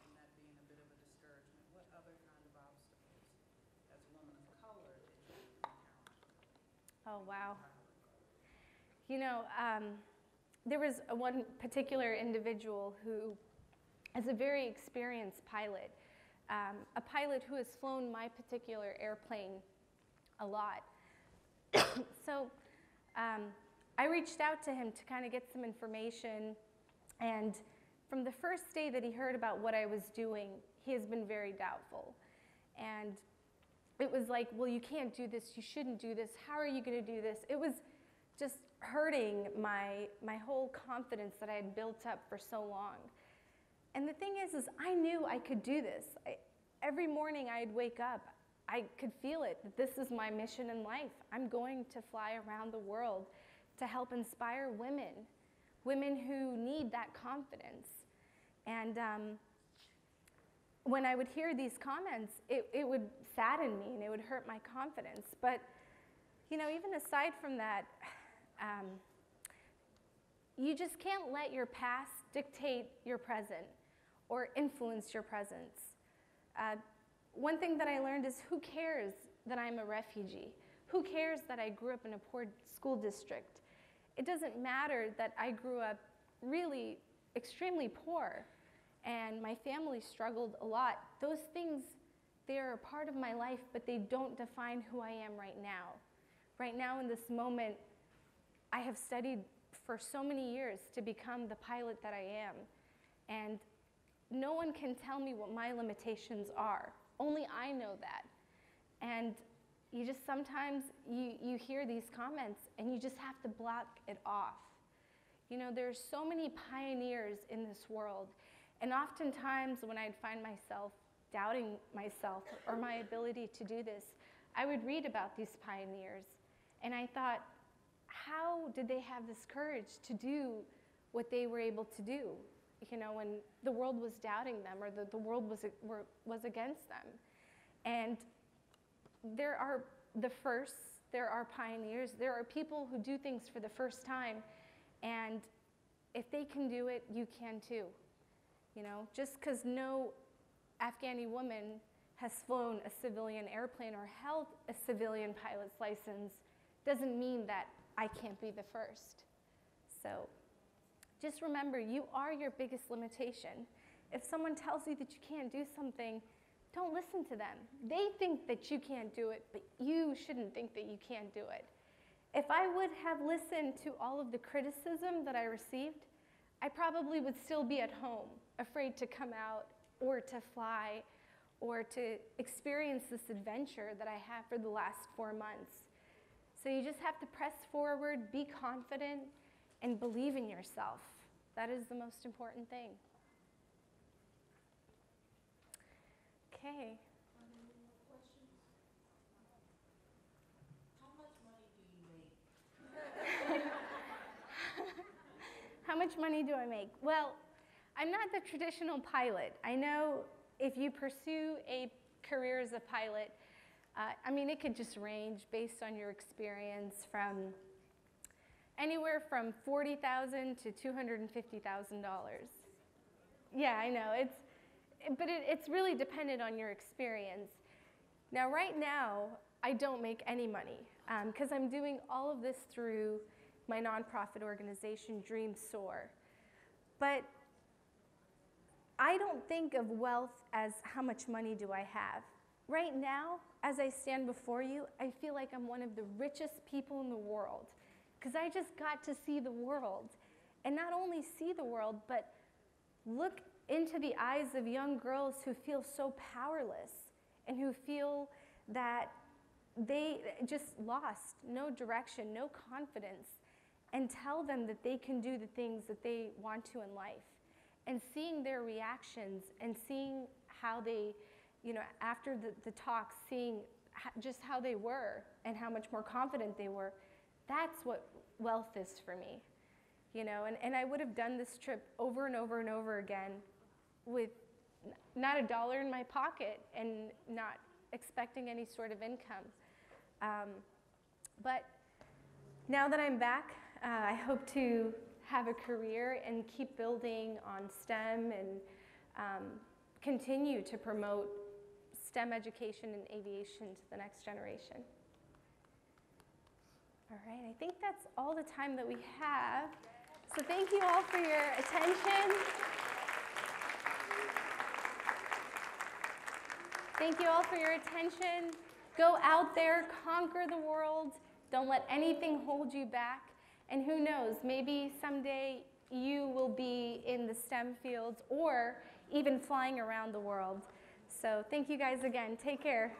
and that being a bit of a discouragement. What other kind of obstacles as a woman of color did you encounter? Oh, wow. You know, there was one particular individual who is a very experienced pilot, a pilot who has flown my particular airplane a lot. So I reached out to him to kind of get some information, and from the first day that he heard about what I was doing, he has been very doubtful. And it was like, well, you can't do this, you shouldn't do this, how are you going to do this? It was just hurting my whole confidence that I had built up for so long. And the thing is I knew I could do this. Every morning I'd wake up, I could feel it, that this is my mission in life. I'm going to fly around the world to help inspire women who need that confidence. And when I would hear these comments, it would sadden me and it would hurt my confidence. But you know, even aside from that, you just can't let your past dictate your present or influence your presence. One thing that I learned is, who cares that I'm a refugee? Who cares that I grew up in a poor school district? It doesn't matter that I grew up really extremely poor and my family struggled a lot. Those things, they are a part of my life, but they don't define who I am right now. Right now in this moment, I have studied for so many years to become the pilot that I am. And no one can tell me what my limitations are. Only I know that. And you just sometimes, you hear these comments and you just have to block it off. You know, there's so many pioneers in this world. And oftentimes when I'd find myself doubting myself or my ability to do this, I would read about these pioneers. And I thought, how did they have this courage to do what they were able to do, you know, when the world was doubting them or the world was against them? And there are the firsts, there are pioneers, there are people who do things for the first time, and if they can do it, you can too. You know, just because no Afghani woman has flown a civilian airplane or held a civilian pilot's license doesn't mean that I can't be the first. So just remember, you are your biggest limitation. If someone tells you that you can't do something, don't listen to them. They think that you can't do it, but you shouldn't think that you can't do it. If I would have listened to all of the criticism that I received, I probably would still be at home, afraid to come out or to fly or to experience this adventure that I have for the last 4 months. So you just have to press forward, be confident, and believe in yourself. That is the most important thing. Okay. Questions? How much money do you make? How much money do I make? Well, I'm not the traditional pilot. I know if you pursue a career as a pilot, I mean, it could just range based on your experience from anywhere from $40,000 to $250,000. Yeah, I know. But it's really dependent on your experience. Now, right now, I don't make any money because I'm doing all of this through my nonprofit organization, Dreams Soar. But I don't think of wealth as how much money do I have. Right now, as I stand before you, I feel like I'm one of the richest people in the world because I just got to see the world. And not only see the world, but look into the eyes of young girls who feel so powerless and who feel that they just lost no direction, no confidence, and tell them that they can do the things that they want to in life. And seeing their reactions and seeing how they, you know, after the talks, seeing just how they were and how much more confident they were, that's what wealth is for me. You know, and I would have done this trip over and over and over again with not $1 in my pocket and not expecting any sort of income. But now that I'm back, I hope to have a career and keep building on STEM and continue to promote STEM education and aviation to the next generation. All right, I think that's all the time that we have. So thank you all for your attention. Thank you all for your attention. Go out there, conquer the world. Don't let anything hold you back. And who knows, maybe someday you will be in the STEM fields or even flying around the world. So thank you guys again. Take care.